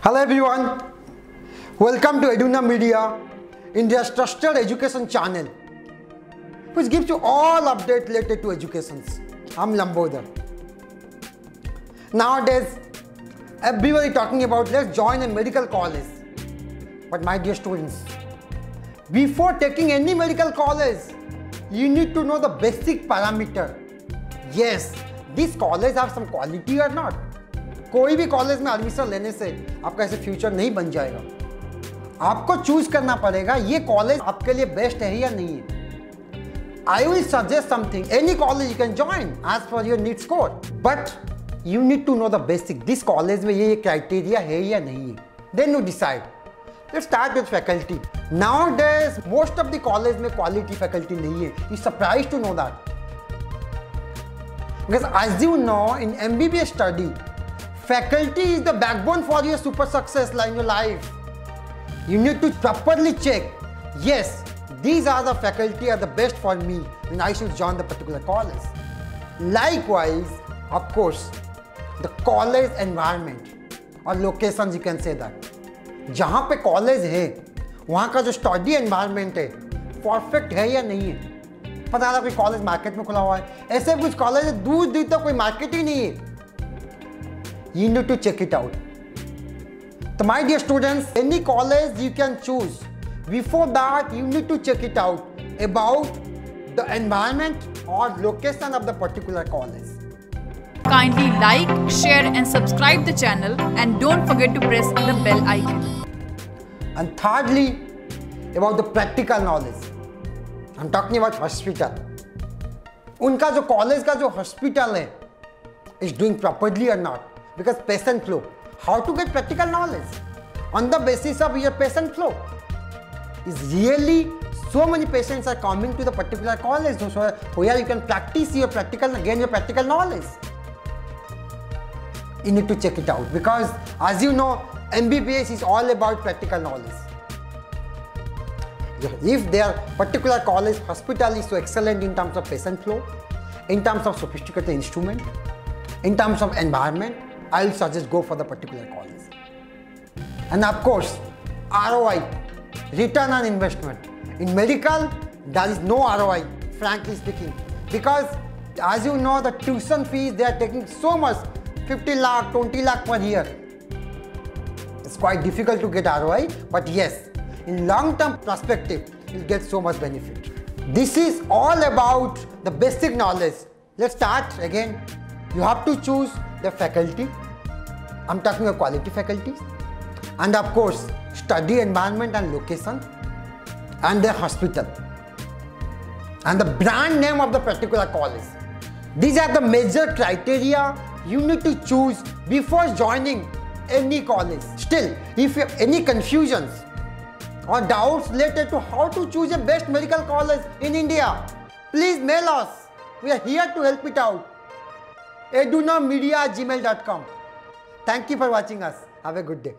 Hello everyone, welcome to Edunom Media, India's trusted education channel which gives you all updates related to education. I'm Lambodar. Nowadays everybody talking about let's join a medical college, but my dear students, before taking any medical college you need to know the basic parameter. Yes, this college have some quality or not. कोई भी college में admission लेने से आपका ऐसे future नहीं बन जाएगा. आपको चूज करना पड़ेगा ये कॉलेज आपके लिए बेस्ट है या नहीं है. I will suggest something, any college you can join as for your need score, but you need to know the basic. This college में ये क्राइटेरिया है या नहीं है, then you decide. Let's start with faculty. Nowadays most of the college में quality faculty नहीं है. You surprise to know that, because as you know in MBBS study faculty is the backbone for your super success in your life. You need to properly check. Yes, these are the faculty are the best for me when I should join the particular college. Likewise, of course, the college environment or locations, you can say that. जहाँ पे college है, वहाँ का जो study environment है, perfect है या नहीं है. पता ना कोई college market में खुला हुआ है. ऐसे कुछ college दूर दूर तक कोई market ही नहीं है. You need to check it out. So my dear students, any college you can choose, before that you need to check it out about the environment or location of the particular college. Kindly like, share and subscribe the channel, and don't forget to press the bell icon. And thirdly, about the practical knowledge. I'm talking about hospital. Unka jo college ka jo hospital hai is doing properly or not. Because patient flow, how to get practical knowledge on the basis of your patient flow is really so many patients are coming to the particular college, so where you can practice your practical, gain your practical knowledge. You need to check it out, because as you know MBBS is all about practical knowledge. If their particular college hospital is so excellent in terms of patient flow, in terms of sophisticated instrument, in terms of environment, I will suggest go for the particular college. And of course, ROI, return on investment. In medical, there is no ROI, frankly speaking, because as you know, the tuition fees they are taking so much, 50 lakh, 20 lakh per year. It's quite difficult to get ROI, but yes, in long-term perspective, you'll get so much benefit. This is all about the basic knowledge. Let's start again. You have to choose the faculty. I'm talking about quality faculties, and of course study environment and location, and the hospital, and the brand name of the particular college. These are the major criteria you need to choose before joining any college. Still, if you have any confusions or doubts related to how to choose the best medical college in India, please mail us. We are here to help it out. edunommedia@gmail.com. Thank you for watching us. Have a good day.